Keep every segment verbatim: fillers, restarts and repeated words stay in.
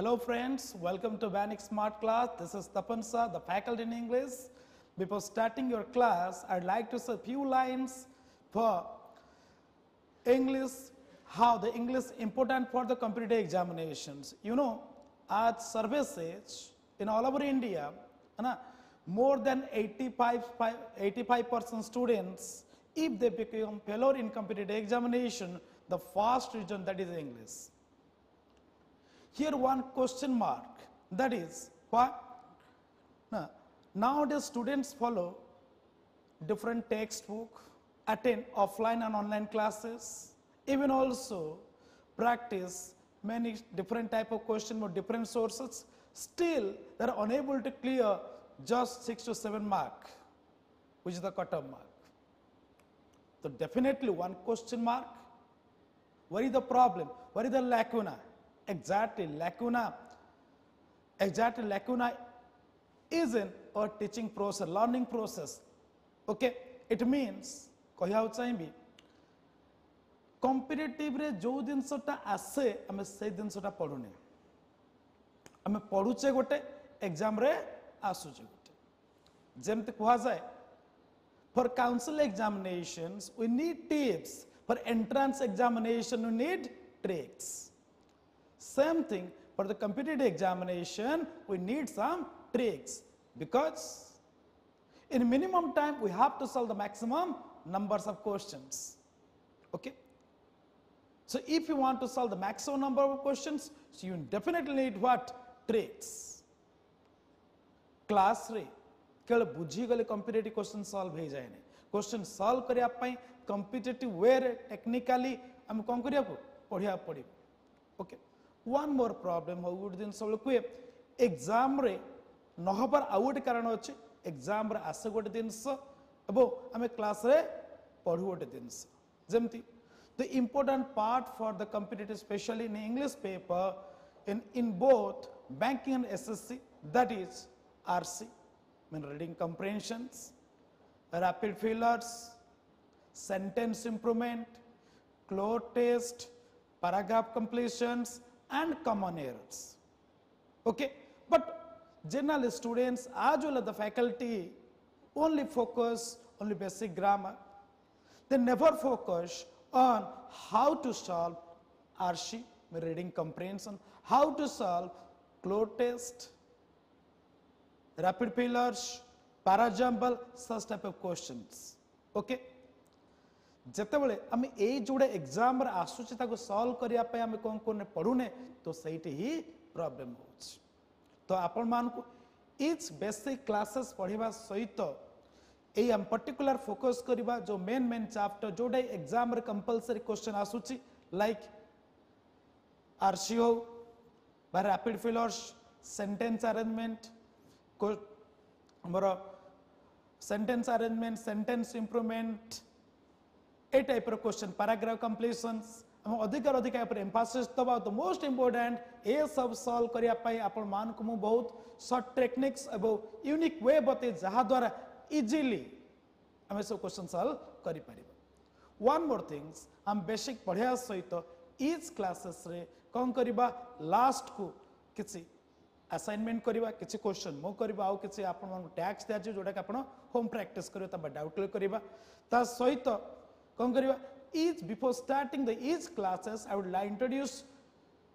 Hello friends, welcome to Vanik Smart Class. This is Tapansa, the faculty in English. Before starting your class, I'd like to say a few lines for English, how the English is important for the competitive examinations. You know, at services in all over India, more than eighty-five percent students, if they become fellow in competitive examination, the first region, that is English. Here one question mark, that is why now, nowadays students follow different textbook, attend offline and online classes, even also practice many different type of question with different sources. Still they are unable to clear just six to seven mark, which is the cutoff mark. So definitely one question mark. What is the problem? What is the lacuna? Exactly, lacuna, exactly lacuna is in a teaching process, learning process. Okay, it means, competitive re jo din sota ase, ame se din sota padune. Ame paduche gote, exam re asuje gote. Jemte kuha jaye, for council examinations, we need tips. For entrance examination, we need tricks. Same thing for the competitive examination, we need some tricks, because in minimum time we have to solve the maximum numbers of questions. Okay, so if you want to solve the maximum number of questions, so you definitely need what? Tricks. Class re kele bujhi gale competitive question solve he jaine. Question solve kariya pai competitive way re technically am kon kariya ko padhiya padibo. Okay, one more problem how good din solve ku exam re nohabar out karan hoche exam re ase gote dinso abo ame class re padhu gote dinso jemti the important part for the competitive, especially in English paper, in in both banking and S S C, that is R C, mean reading comprehensions, rapid fillers, sentence improvement, close test, paragraph completions and common errors. Okay, but general students as well as the faculty only focus on basic grammar. They never focus on how to solve R C, reading comprehension, how to solve close test, rapid fillers, para jumble, such type of questions. Okay, जेतेबेले आमे ए जोडे exam रे आसुचे ताको solve करिया पे आमे कोन कोन पढुने तो सहीटी ही problem होछ. तो आपण मानकु इच बेसिक क्लासेस पढिबा सहित ए हम पर्टिकुलर फोकस करिबा जो मेन मेन चैप्टर जोडे एग्जाम रे कंपल्सरी क्वेश्चन आसुची, लाइक आरसीओ बा रैपिड फिलर्स, सेंटेंस अरेंजमेंट, हमरा sentence arrangement, sentence improvement, a type of question, paragraph completions, अधिकार अधिकार पर emphasis दबा. The most important ये सब solve करिया पाई अपन मान को मु बहुत short techniques about unique way बते जहाँ द्वारा easily हमें सब question solve करी पारीबा. One more things हम basic पढ़िया सहित each classes रे कौन करीबा last को किसी assignment करीबा, किसी question मो करीबा, आउ किसी अपन मान को tax दिया जो जोड़ा का अपनो home practice करियो तब doubt ले करीबा. ता सहित Each, before starting the each classes, I would like to introduce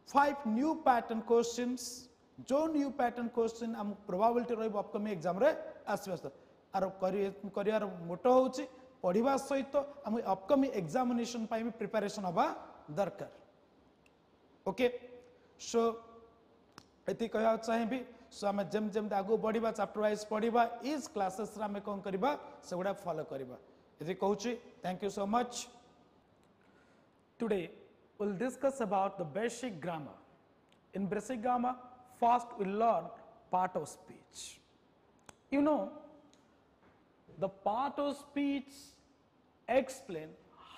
five new pattern questions. जो new pattern question हम probability रही upcoming exam रे आसपास आरो करियर करियर मोटो होची पढ़िबा सहित हम upcoming examination पाई preparation हबा दरकार. Okay, so इति कहया चाहिबी. So हम जम जम आगो बढ़िबा chapter wise पढ़िबा each classes रे हम कोन करिबा सेगुडा follow करिबा. Thank you so much. Today we'll discuss about the basic grammar. In basic grammar, first we'll learn part of speech. You know, the part of speech explain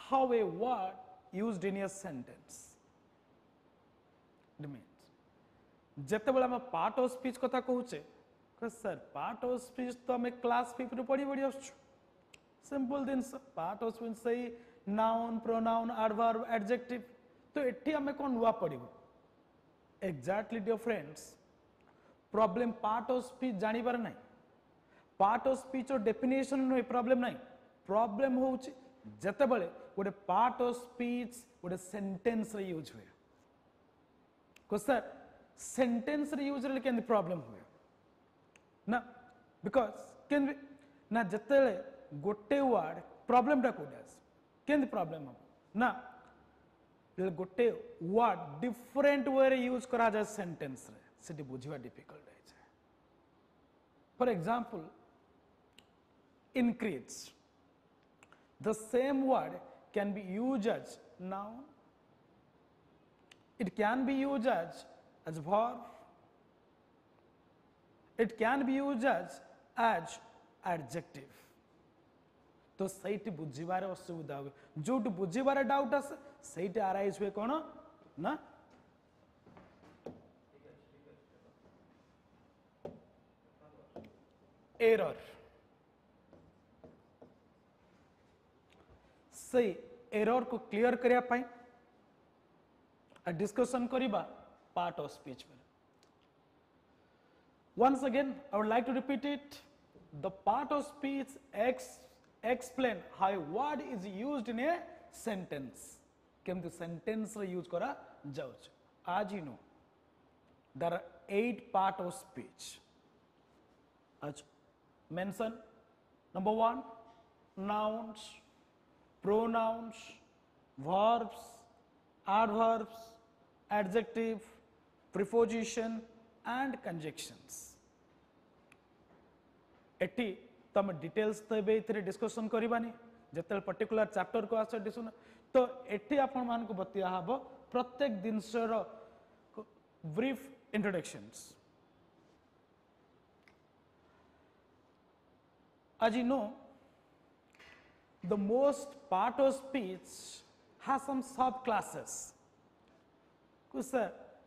how a word used in a sentence. It means, जेतेबेला हम part of speech कथा कहूचे, कह sir part of speech तो हमें class fifth रे पढ़ी पढ़ी आसुछु. Simple things, part of speech say noun, pronoun, adverb, adjective. तो इट्ठी हमें कौन हुआ पढ़ी हो? Exactly, dear friends. Problem part of speech जानी पर नहीं. Part of speech और definition नो problem नहीं. Problem हो ची जत्ते बड़े उड़े part of speech उड़े sentence रे use हुए. कुछ सर sentence रे use रे केंद्र problem हुए. ना because केंद्र ना जत्ते ले गोटे word problem डा कोड़ास केंद्र problem हम ना इल गोटे word different way रे use करा जाए sentence रे सिटी बुझिवा difficult है जाए. For example, increase. The same word can be used as noun. It can be used as as verb. It can be used as as adjective. तो सही T बुझिवारे असुविधा हुए. जो टी बुझिवारे doubt अस सही T arise हुए कौनो ना? Error. सही एरर को क्लियर करिया पाई आ डिस्कशन करिबा पार्ट ऑफ स्पीच पर. Once again, I would like to repeat it. The part of speech ex explain how a word is used in a sentence. केमते सेंटेंस रे यूज करा जाउछ. आज you know there are eight part of speech. आज mention number one nouns, pronouns, verbs, adverbs, adjective, preposition and conjunctions. एटी तम details तो बे इतरे डिस्कशन करिबानी जतल पर्टिकुलर चैप्टर को आसे डिसन तो एटी आपण मान को बतिया हबो प्रत्येक दिन sir brief introductions. As you know, the most part of speech has some subclasses. कुछ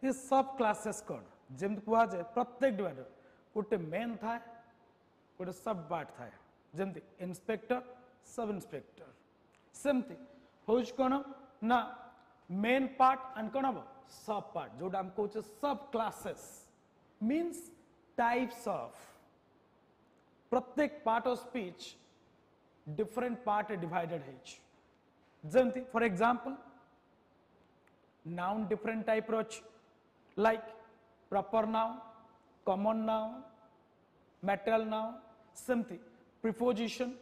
ये subclasses कौन? जेमत कुआ जे प्रत्येक डिवाइडर कोटे main था, कोटे sub part था. जेमत inspector, sub inspector. Same thing. होज कौन? ना main part and कौन अब sub part. जोड़ हम कोच subclasses means types of. प्रत्येक part of speech different part divided है. जंती, for example, noun different type roch like proper noun, common noun, material noun, something preposition,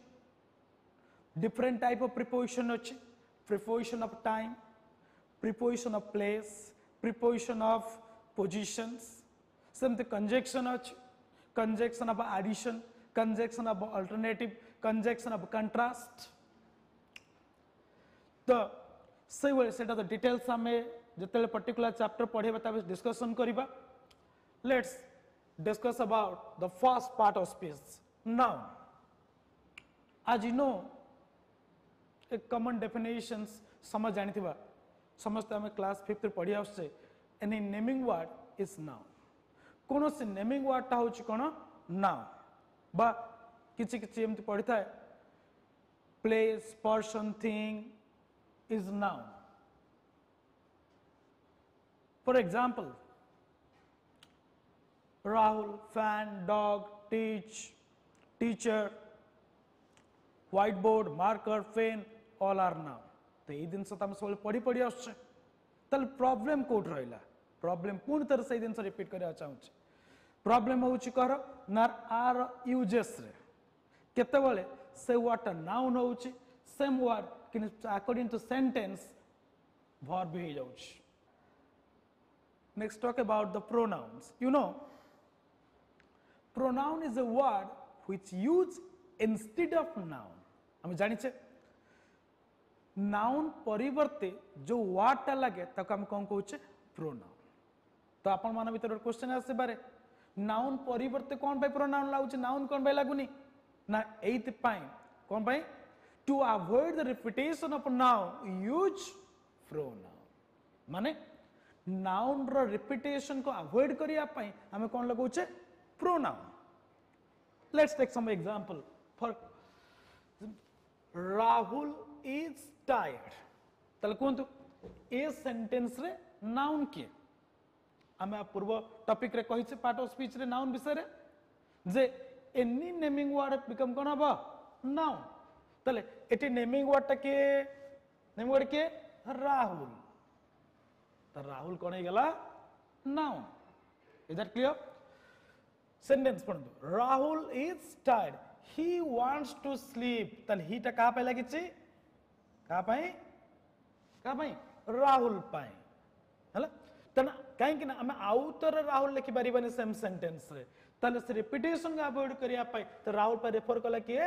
different type of preposition roch, preposition of time, preposition of place, preposition of positions, something conjunction roch, conjunction of addition, conjunction of alternative, conjunction of contrast. The सही वाले set of the details हमें जितने particular chapter पढ़े बतावे discussion करीबा. Let's discuss about the first part of speech, noun. As you know, एक common definitions समझ जानी थी बा. समझते हमें class fifth तक पढ़िया उससे. Any naming word is noun. कौनो से naming word टा हो चुकोना noun. बा किसी किसी एम तो पढ़ता है place, person, thing is noun. For example, Rahul, fan, dog, teach, teacher, whiteboard, marker, pen, all are noun. तो ये दिन से तम सोल पढ़ी पढ़ी आउच्छ तल problem कोट रहेला. Problem पूर्ण तरह से ये दिन से repeat करे आचाउच्छ. Problem हो चुका है नर आर uses रे कितने वाले से वाटर noun हो चुकी same word किन according to sentence भार भी ही जाऊँ. Next talk about the pronouns. You know, pronoun is a word which used instead of noun. हमें जानी चे noun परिवर्ते जो word टा लगे तब हम कौन को चुके pronoun. तो आपन माना भी तो एक question है इससे बारे नाउन परिवर्ते कौन भाई प्रोनाउन लागू नाउन कौन भाई लागूनी ना एथ पाई कौन भाई to avoid the repetition of noun use pronoun माने नाउन रो रिपीटेशन को अवॉइड करिया पाई हमें कौन लागू छे pronoun. Let's take some example for Rahul is tired तल कोन तो ए सेंटेंस रे नाउन के आमे पूर्व टॉपिक रे कहिसे पार्ट ऑफ स्पीच रे नाउन विषय रे जे एनी नेमिंग वर्ड बिकम कोन हबो नाउन तले एटी नेमिंग वर्ड के नेमिंग वर्ड के राहुल त राहुल कोन हे गेला noun is that clear sentence पढो Rahul is tired he wants to sleep तले ही ता का पय लागिछि का पय का पय राहुल पय हला तना काहे कि ना हम आउटर राहुल लिखि परिबने सेम सेंटेंस रे तले से रिपीटेशन का अवॉइड करिया पय त राहुल पर रेफर कला के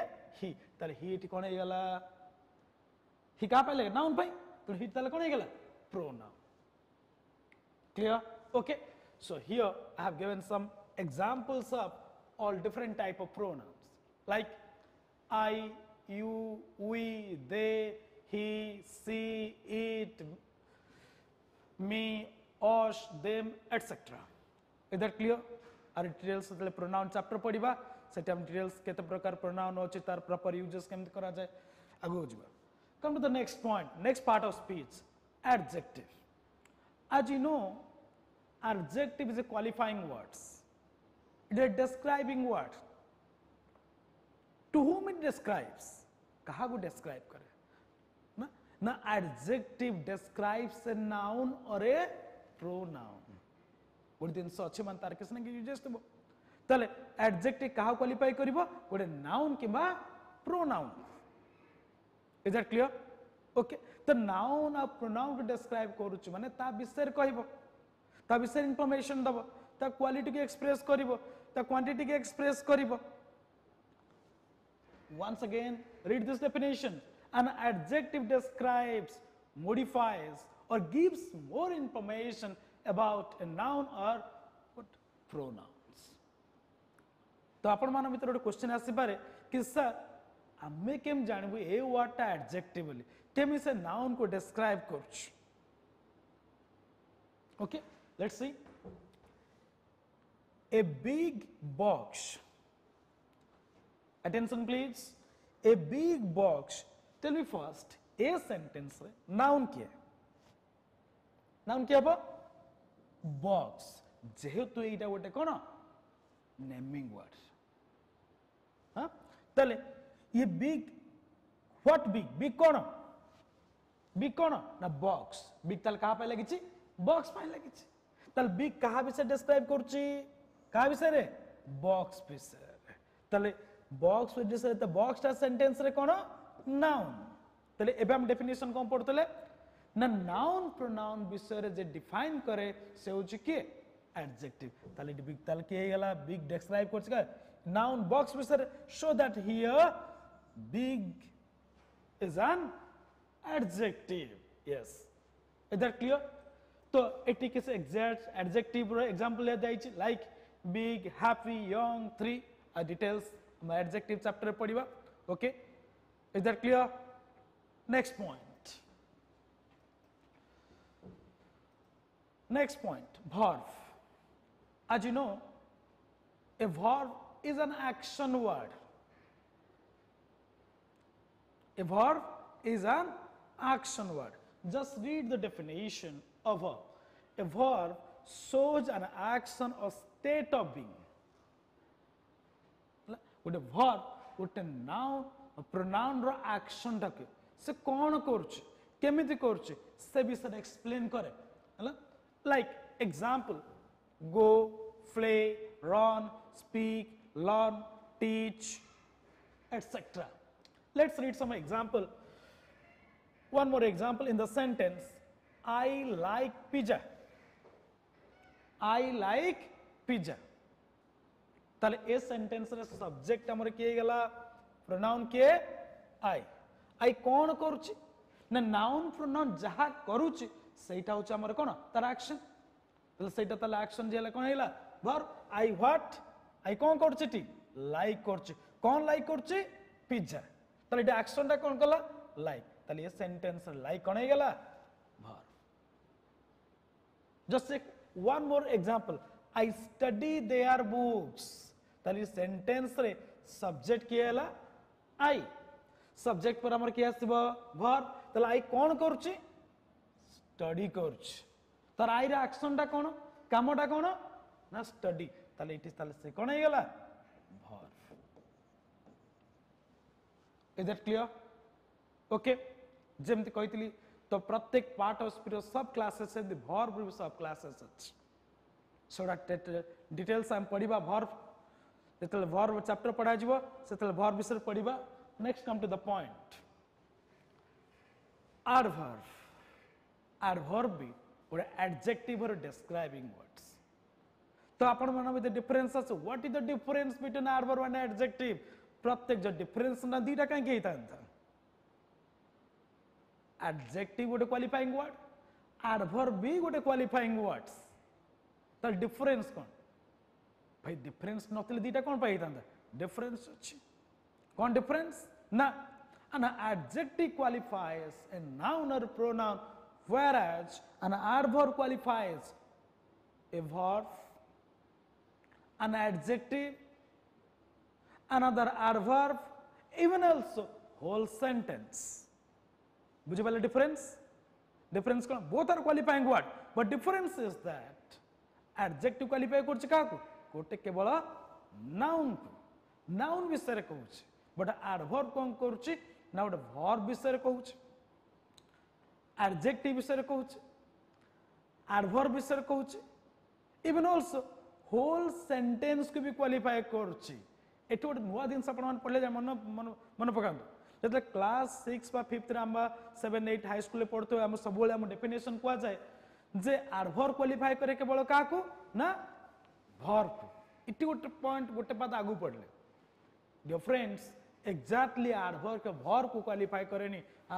ही तले ही इट कोन हे गेला ही का पय ले नाउन पय तो ही तले कोन हे गेला pronoun clear okay so here I have given some examples of all different type of pronouns like I you we they he she it me us them etc is that clear are details the pronoun chapter padiba seta details kete prakar pronoun hoche tar proper uses kemti kara jae ago jiba come to the next point next part of speech adjective as you know adjective is a qualifying words it is a describing word to whom it describes kaha ko describe kare na na adjective describes a noun or a pronoun one din sache man tar kisne ki uses to tale adjective kaha qualify karibo one noun kimba pronoun is that clear okay तो noun आ pronoun को describe करूछु माने ता विषय कहबो ता विषय इंफॉर्मेशन दबो ता क्वालिटी के एक्सप्रेस करिवो ता क्वांटिटी के एक्सप्रेस करिवो once again read this definition an adjective describes modifies or gives more information about a noun or what pronouns तो आपण मान भीतर एक क्वेश्चन आसी पारे कि सर हमें केम जानबो ए वर्ड ता एडजेक्टिव बोली केम इसे नाउन को डिस्क्राइब करछ okay let's see a big box attention please a big box tell me first a sentence noun के नाउन के अब बॉक्स जेहेतु एटा गोटे कोन नेमिंग वर्ड हां तले ये बिग व्हाट बिग बिग कोन बिग कोन ना बॉक्स बिग तल कहा पे लगी छी बॉक्स पे लगी छी तल बिग कहा विषय डिस्क्राइब करू छी का विषय रे बॉक्स विषय तले बॉक्स विषय त बॉक्स ता सेंटेंस रे कोन नाउन तले एबे हम डेफिनेशन कोन पडतले ना नाउन प्रोनाउन विषय रे जे डिफाइन करे से होची के एडजेक्टिव तले बिग तल के गेला बिग डिस्क्राइब करछ का नाउन बॉक्स विषय show that here big is an adjective yes is that clear to एटी किस exact adjective रो example ले दै छी like big happy young three a details हम adjective chapter पढिबा okay is that clear next point next point verb as you know a verb is an action word A verb is an action word. Just read the definition of verb. A verb shows an action or state of being. What a verb, what a noun, a pronoun or action take. So, कौन करछ? केमिति करछ? से विषय explain करे. हला? Like example, go, play, run, speak, learn, teach, etc. Let's read some example. One more example in the sentence. I like pizza. I like pizza. तले ए sentence रे सब्जेक्ट हमर के गेला प्रोनाउन के आई. आई कोन करूची ना नाउन प्रोनाउन जहा करूची सेटा होचा हमर कोन तार एक्शन. तले सेटा तले एक्शन जेला कोन हेला वर्ब. आई व्हाट आई कोन करूची टी लाइक करूची. कोन लाइक करूची पिज्जा. तले डे एक्शन टा कोन कला लाइक तले ये सेंटेंस लाइक कोन हे गेला वर्ब जस्ट एक one more example I study there books तले सेंटेंस रे सब्जेक्ट के हेला आई सब्जेक्ट पर हमर के आसीबो वर्ब तले आई कोन करूची स्टडी करूची तर आई रे एक्शन टा कोन কামটা কোন না স্টাডি তাহলে ইট ইজ তাহলে সে কোন হয়ে গেল verb is that clear okay যেমতি কইতিলি তো প্রত্যেক পার্ট অফ স্পিরিট সব ক্লাसेस এ দি ভার্ব গ্রুপ সব ক্লাसेस আছে সোডা ডিটেইলস আম পড়িবা ভার্ব যেতলে ভার্ব চ্যাপ্টার পড়া যাব সেতলে ভার্ব বিষয় পড়িবা next come to the point adverb adverb be or adjective or describing words so apan manam the differences what is the difference between adverb and adjective pratyek jo difference na dita kan ke itanta adjective gote qualifying word adverb be gote qualifying words the difference kon bhai difference nathile dita kon pai itanta difference achi kon difference na an adjective qualifies a noun or pronoun whereas an adverb qualifies a verb an adjective another adverb even also whole sentence bujhe wala difference difference ko both are qualifying word but difference is that adjective qualify korche ka ko gote kebala noun noun bisare kohuche but adverb kon korche na gote verb bisare kohuche adjective विषय कहूँ adverb विषय कहूँ even also whole sentence को भी qualify करूँ eight गोटे नुआ जिन पढ़े जाए मन मन मन पकात जो class six fifth seven eight high school पढ़ते आम सब डेफिनेशन कह जाए जे adverb qualify करे केवल क्या को ना verb को इट गोटे पॉइंट गोटे बात आगू पढ़ले डियर फ्रेंड्स एक्जाक्टली adverb के verb को qualify करे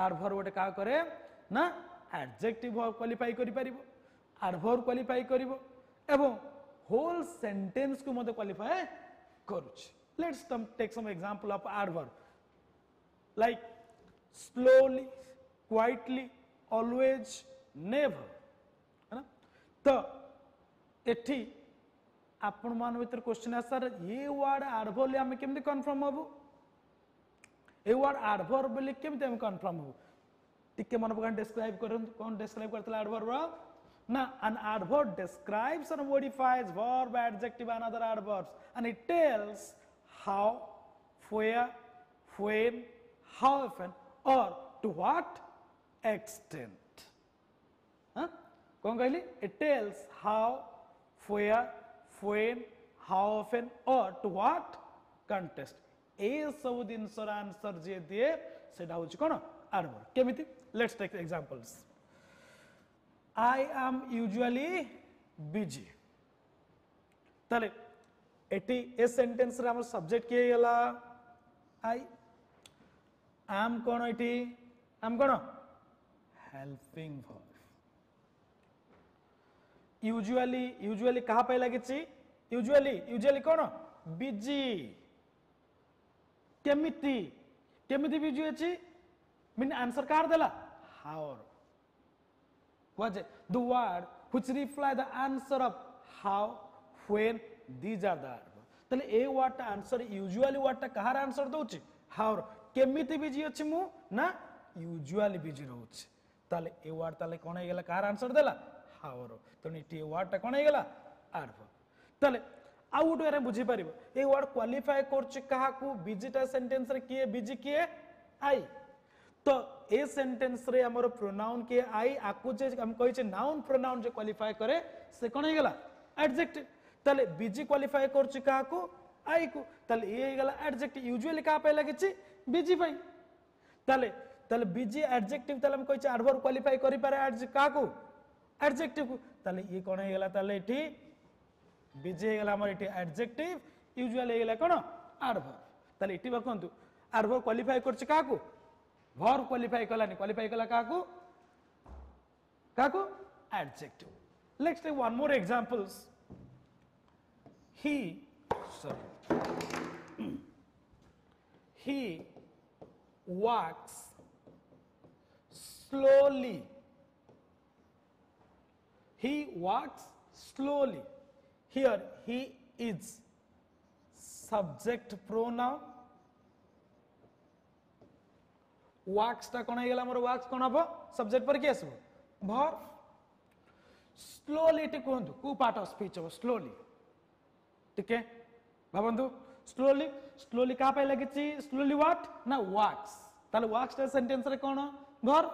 adverb गोटे क्या करे ना एडजेक्टिव वर्ब क्वालिफाई करि परिबो एडवर्ब क्वालिफाई करिवो एवं होल सेंटेंस को मते क्वालिफाई करूछ let's come take some example of adverb like slowly quietly always never है ना तो एठी आपण मान भीतर क्वेश्चन आ सर ये वर्ड एडवर्ब ले हम केमते कंफर्म हबो ए वर्ड एडवर्ब ले केमते हम कंफर्म हबो टिके मन पकान डिस्क्राइब करन कोन डिस्क्राइब करतला एडवर्ब ना an adverb describes or modifies verb adjective and other adverbs and it tells how where when how often or to what extent huh कोन कहली it tells how where when how often or to what context ए सब दिनसर answer जे दिए सेटा होछ कोन adverb केमिति let's take examples I am usually busy तले एटी ए sentence रे हमर सब्जेक्ट के गेला I am कोन एटी am कोन helping verb usually usually कहा पय लागे छी usually usually कोन busy केमिति केमिति busy अछि मीन आंसर कार देला how was the word which reply the answer of how when these are the तले ए वर्ड ता आंसर यूजुअली वर्ड ता कहार आंसर दोछि हाउ केमिति बिजी अछि मु ना यूजुअली बिजी रहउछि तले ए वर्ड तले कोन हे गेला कहार आंसर देला हाउ तने टी वर्ड ता कोन हे गेला एडवर्ब तले आउट रे बुझी परिबो ए वर्ड क्वालिफाई करछि कहा को बिजी ता सेंटेंस रे किए बिजी किए आई तो ए सेंटेंस रे हमरो प्रोनाउन के आई आकु जे हम कहै छै नाउन प्रोनाउन जे क्वालिफाई करे से कोन हे गेला एडजेक्टिव तले बिजी क्वालिफाई कर छी का को आई को तले ए हे गेला एडजेक्टिव यूजुअली का पय लागे छी बिजी पय तले तले बिजी एडजेक्टिव तले हम कहै छै एडवर्ब क्वालिफाई करि पारे एडज का को एडजेक्टिव को तले ई कोन हे गेला तले इठी बिजी हे गेला हमर इठी एडजेक्टिव यूजुअली हे गेला कोन एडवर्ब तले इठी बखंतु एडवर्ब क्वालिफाई कर छी का को verb qualify kalaani qualify kala kaku kaku adjective let's take one more examples he sorry he walks slowly he walks slowly here he is subject pronoun वाक्स ता कोन हे गेला हमर वाक्स कोन हबो सब्जेक्ट पर के आसबो verb slowly tikkundu ku part of speech ho slowly tikke babandu slowly slowly ka pai lagichi slowly what na walks tale walks ta sentence re kono verb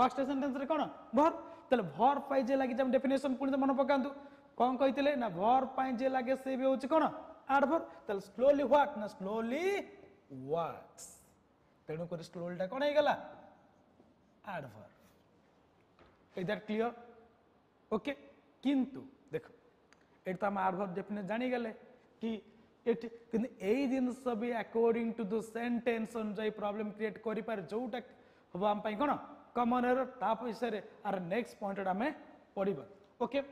walks ta sentence re kono verb tale verb pai je lagi jam definition puni mano pakandu kon kahitile na verb pai je lage se be hochi kono adverb tale slowly what na slowly walks tenu ko slowly ta kon he gala adverb. Is that clear? Okay. किंतु देखो एटा हम adverb definition जानी गले कि eight किने एई दिन सबे according to the sentence अनुसार problem create करि पर जोटा हम हम पई कोन common error ता पिसरे आर next point आमे पढिबा. Okay,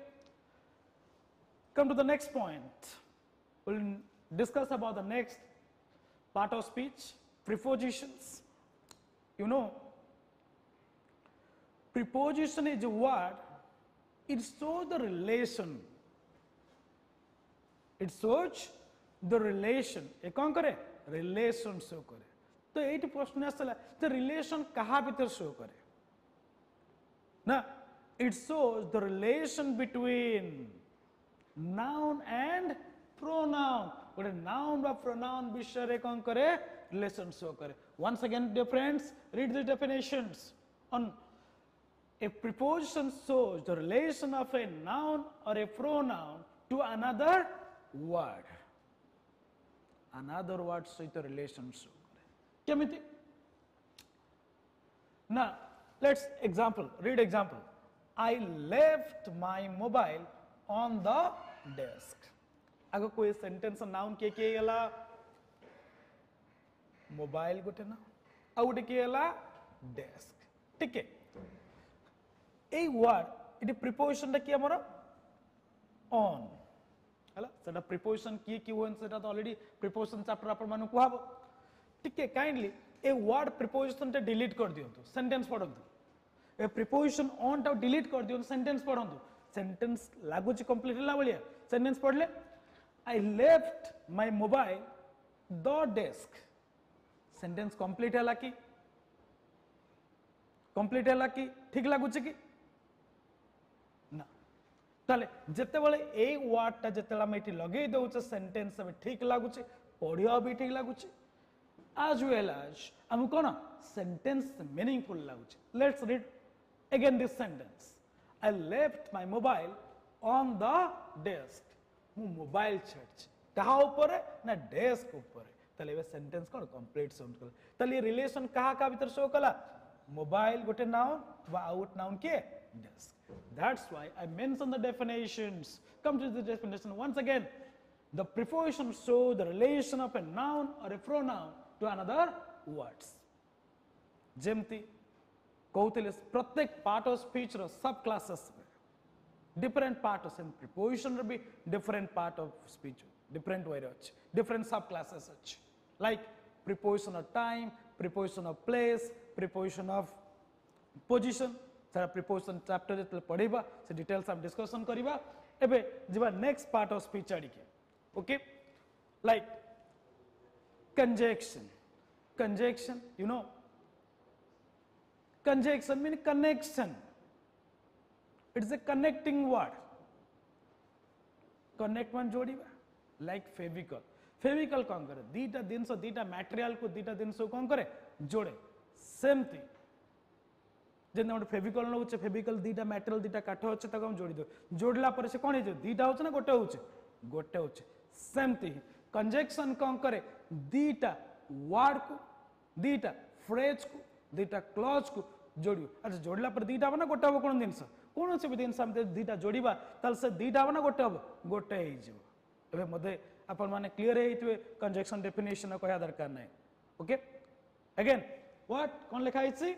come to the next point. We'll discuss about the next part of speech, prepositions. You know, preposition is a word, it shows the relation, it shows the relation, e kon kare relation show kare to eight prashna asla the relation kaha bhitar show kare na it shows the relation between noun and pronoun or noun or pronoun bisher e kon kare relation show kare. Once again dear friends, read the definitions on a preposition shows the relation of a noun or a pronoun to another word. Another word so the relation show kemiti now let's example read example. I left my mobile on the desk. Ago koi sentence noun ke ke gala mobile gote na au de ke gala desk ठीक है. A word it preposition da ki amara on hala seta preposition ki ki on seta already preposition chapter apar manu ku habo tikke kindly a word preposition ta delete kar diyontu sentence padontu a preposition on ta delete kar diyontu sentence padontu sentence lagu chi complete la baliya sentence padle I left my mobile the desk sentence complete hala ki complete hala ki ठीक लागु छी कि ताले जते बेले ए word ता जते हम एठी लगेय दउ छ सेंटेंस में ठीक लागु छी पढियो भी ठीक लागु छी एज वेल एज हम कोन सेंटेंस मीनिंगफुल लागु छी. Let's read again this sentence. I left my mobile on the desk मु मोबाइल छड छी कहा ऊपर ना डेस्क ऊपर ताले वे सेंटेंस कोन कंप्लीट साउंड कर ताले रिलेशन कहा का भीतर शो कला mobile got a noun va out noun ke desk. That's why I mentioned the definitions. Come to the definition once again. The preposition show the relation of a noun or a pronoun to another words. Jemti kohutile pratek part of speech ro sub classes me different part of preposition ro be different part of speech different way ro different sub classes like preposition of time, preposition of place, preposition of position. Sara preposition chapter jete padhiba se details am discussion kariba. Ebe jiba next part of speech adike. Okay, like conjunction. Conjunction, you know, conjunction mean connection. It is a connecting word. Connect one jodiba like fabrical. Fevicol कौन करे दीटा दिनस दीटा material को दीटा दिनस कौन करे जोड़े same thing जेन हम Fevicol no उचे Fevicol दीटा material दीटा काठ होचे त हम जोड़ी दो जोड़ला पर से कोन हे दीटा होचे ना गोटे होचे गोटे होचे सेम थिंग. कंजंक्शन कौन करे दीटा वर्ड को दीटा फ्रेज को दीटा क्लॉज को जोड़ियो अच्छा जोड़ला पर दीटा बना गोटे हो कोन दिनस कोन से भी दिनस हम दीटा जोड़ीबा तल से दीटा बना गोटे हो गोटे हे जीव एबे मधे अपन माने क्लियर हेतु कंजंक्शन डेफिनेशन कहया दरकार नै. ओके अगेन व्हाट कोन लिखा हिछि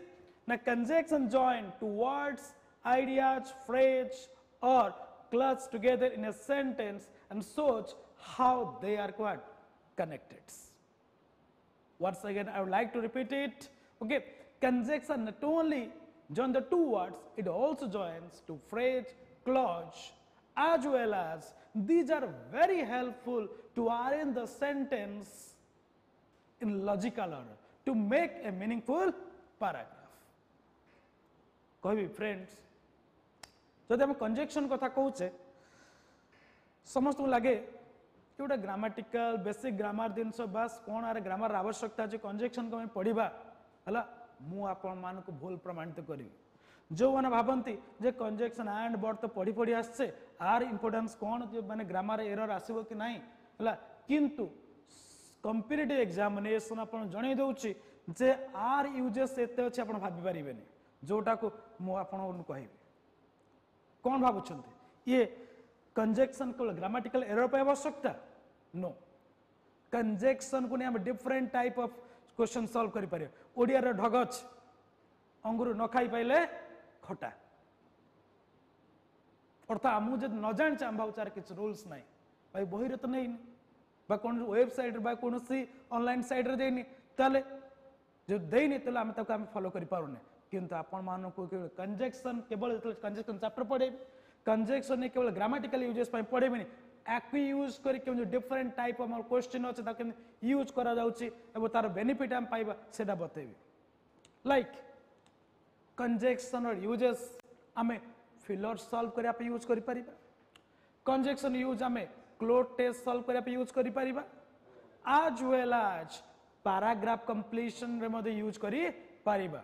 ना conjunction join two words ideas phrase or clause together in a sentence and shows how they are quad connected. Once again I would like to repeat it. Okay conjunction not only join the two words it also joins two phrase clause as well as these are very helpful to arrange the sentence in logical order to make a meaningful paragraph. Koi bhi friends जब हम conjunction कथा कहे समस्त लगे कि गोटे grammatical basic grammar जिनस बास कौन आर ग्रामर आवश्यकता अच्छे कंजक्शन को पढ़ा है मुझे मान को भूल प्रमाणित करी जो मैंने भावती जे कंजक्शन एंड बट तो पढ़ी पढ़ी आसे आर इंपोर्टेंस कौन जो मैंने ग्रामर एरर आसो कि ना है किंतु कंपेटिटिव एग्जामिनेशन आप जन दूसरी जे आर यूजेस एत अच्छे आप भाव पारे जोटा को मुझे कह कौन भावुंट ये कंजक्शन को ग्रामाटिकल एरर पर आवश्यकता नो कंजक्शन को नहीं different type of question solve करी पारे ओडिया रे ढग अछि अंगुर न खाई पाइले खटा अर्थात आम जब न जानचे आम भावचार किसी रूल्स ना भाई बही रे तो नहीं कौन वेबसाइट बा कौन सी ऑनलाइन साइट रे देनी ताले जो देनी ताले आम तक आम फॉलो करी पारुने किंतु आपण मानो को कंजक्शन केवल कंजक्शन चैप्टर पढ़े कंजक्शन ने केवल ग्रामाटिकल यूजेस पर पढ़े नहीं एक्वी यूज करी के जो डिफरेंट टाइप ऑफ क्वेश्चन अछि ता के यूज करा जाउछि एबो तार बेनिफिट हम पाइबा सेटा बतेबी लाइक कंजक्शन और यूजेस हमें फिलर सॉल्व करिया पे यूज करि परिबा कंजक्शन यूज हमें क्लोथ टेस्ट सॉल्व करिया पे यूज करि परिबा as well as paragraph completion रे मदे यूज करि परिबा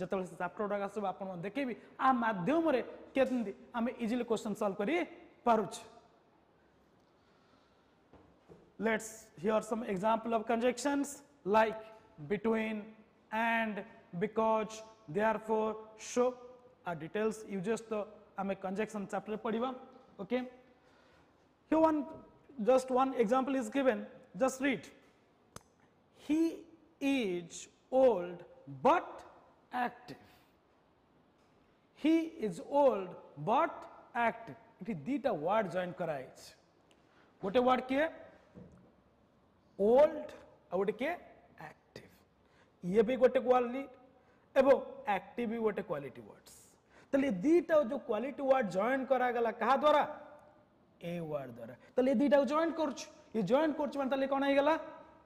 जतबे चैप्टर डाक आसब आपण देखिबी आ माध्यम रे केतंदी हमें इजीली क्वेश्चन सॉल्व करि पारुछ let's here some example of conjunctions like between and because therefore so uh details uses तो हमें कंजक्शन चैप्टर पढ़ीबा okay here one just one example is given just read he is old but active he is old but active इति दीटा word join कराइछ गोटे word के old आ गोटे के active ये भी गोटे क्वालिटी एबो एक्टिव भी गोटे क्वालिटी वर्ड्स तले दीटा जो क्वालिटी वर्ड जॉइन करा गला कहा द्वारा ए वर्ड द्वारा तले दीटा जॉइन करछ ये जॉइन करछ माने तले कोन हे गला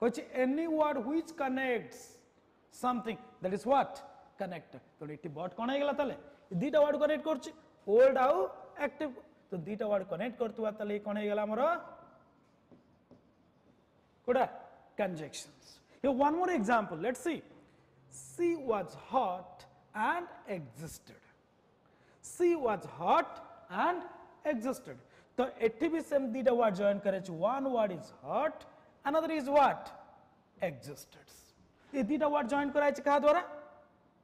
कहछ any word which connects something that is what connect तो इति बट कोन हेगला तले दीटा वर्ड कनेक्ट करछ ओल्ड आउ एक्टिव तो दीटा वर्ड कनेक्ट करतुवा तले कोन हेगला हमरो कोडा कंजक्शंस हे one more example let's see she was hot and existed she was hot and existed तो एठी भी सेम दीटा वर्ड जॉइन करेछ one word is hot another is what एग्जिस्टेड्स ये दीटा वर्ड जॉइन कराइछ का द्वारा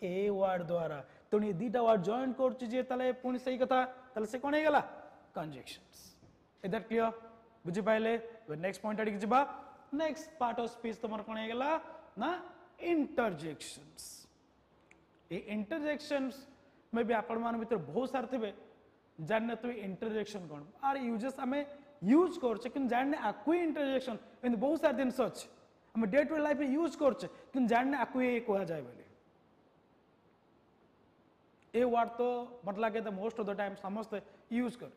ए वर्ड द्वारा तो ये दीटा वर्ड जॉइन करछ जे तले पुनी सही कथा तले से कोन हे गेला कंजक्शंस इज दैट क्लियर बुझि पाइले नेक्स्ट पॉइंट आडी जेबा नेक्स्ट पार्ट ऑफ स्पीच तमर कोन हे गेला ना इंटरजेक्शंस ए इंटरजेक्शंस मे भी आपण मान भीतर बहुत सारे थिबे जानने तो इंटरजेक्शन कोन आर यूजेस हमें यूज करछ किन जानने आकु इंटरजेक्शन इन बहुत सारे दिन सच हम डे टू डे लाइफ में यूज करछ किन जानने आकु ए कोहा जाय बले ए वर्ड तो मत लगे तो मोस्ट ऑफ द टाइम समस्त यूज कर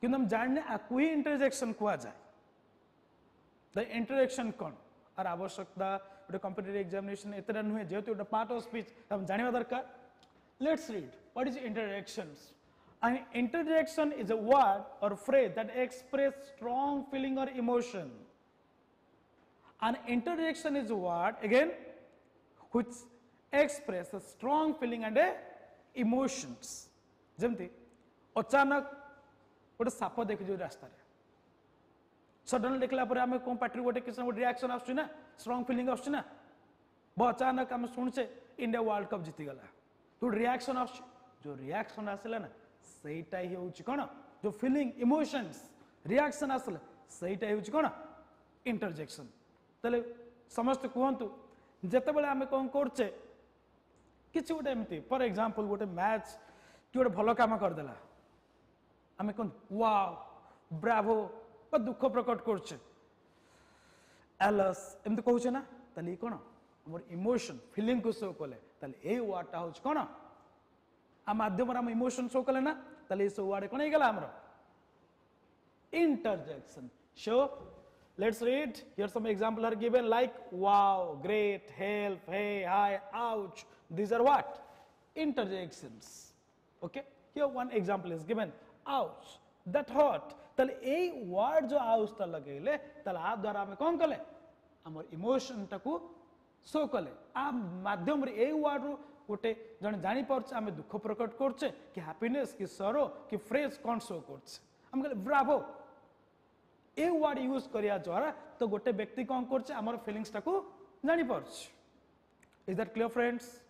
किंतु हम जानने आकु इंटरजेक्शन कुआ जाए द इंटरजेक्शन कौन और आवश्यकता गोटे कॉम्पिटिटिव एग्जामिनेशन एतरा नुहे जेहेतु गोटे पार्ट ऑफ स्पीच हम जानिबा दरकार let's read what is interjections and interjection is a word or phrase that express strong feeling or emotion and interjection is a word again which express a strong feeling and a emotions जेमती अचानक गोटे shop देखिज रास्तार suddenly देखला पर आम कौन party गोटे किसी गोटे रिएक्शन आसुना स्ट्रंग फिलिंग आसुना अचानक आम शुणुचे इंडिया वर्ल्ड कप जीतीगला जो रिएक्शन आस जो रिएक्शन आसला ना सहीटा ही हूँ कौन जो फिलिंग इमोशंस रिएक्शन आसला सहीटा हूँ कौन इंटरजेक्शन तेल समस्त कहतु जितेबाला आम कौन करचे किसी गोटे एमती फॉर एग्जांपल गोटे मैच कि गोटे भल कम करदेला आम कौन वाव ब्रावो बा दुख प्रकट करचे एलस एमती कहचे ना ताली कौन आम इमोशन फिलिंग को शो कले ए वार्डटा हूँ कौन आ मध्यम आम इमोशन शो कले ना ताली सब वार्ड कौन होगा आमर interjection show Let's read. Here some examples are given like wow, great, help, hey, hi, ouch. These are what? Interjections. Okay. Here one example is given. Ouch, that hurt. Tale ei word jo ouch ta lagaile tale aa dwara ame kon kale amar emotion ta ku show kale aa madhyam re ei word ro gote jan jani parche ame dukho prakat korche ki happiness ki sorrow ki phrase kon show korche am kale bravo ei word use kariya dwara to gote byakti kon korche amar feelings ta ku jani parche. Is that clear, friends?